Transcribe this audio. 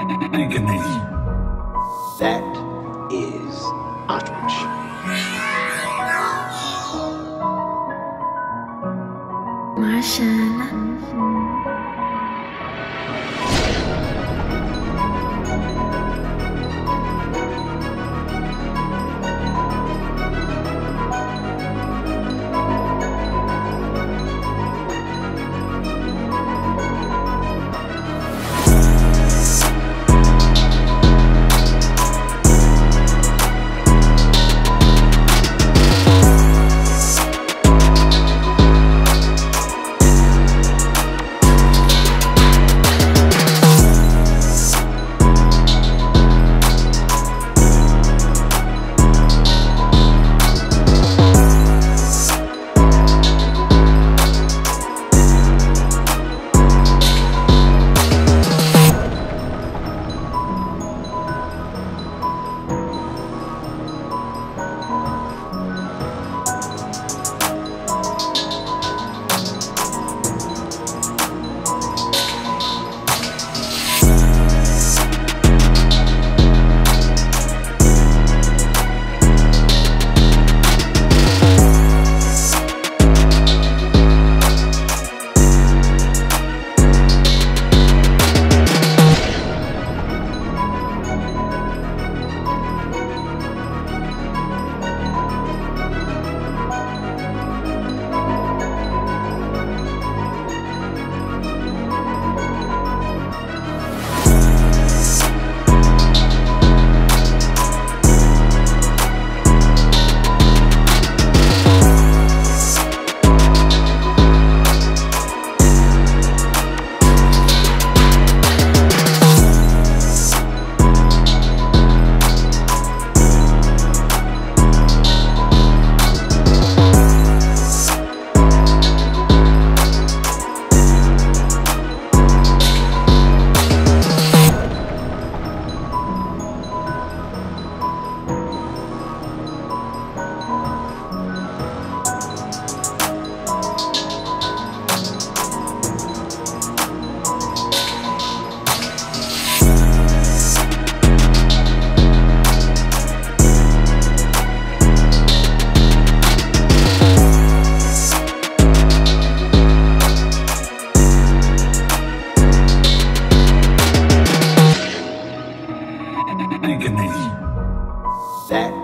agony. That is Uttridge. Martian. Agony. That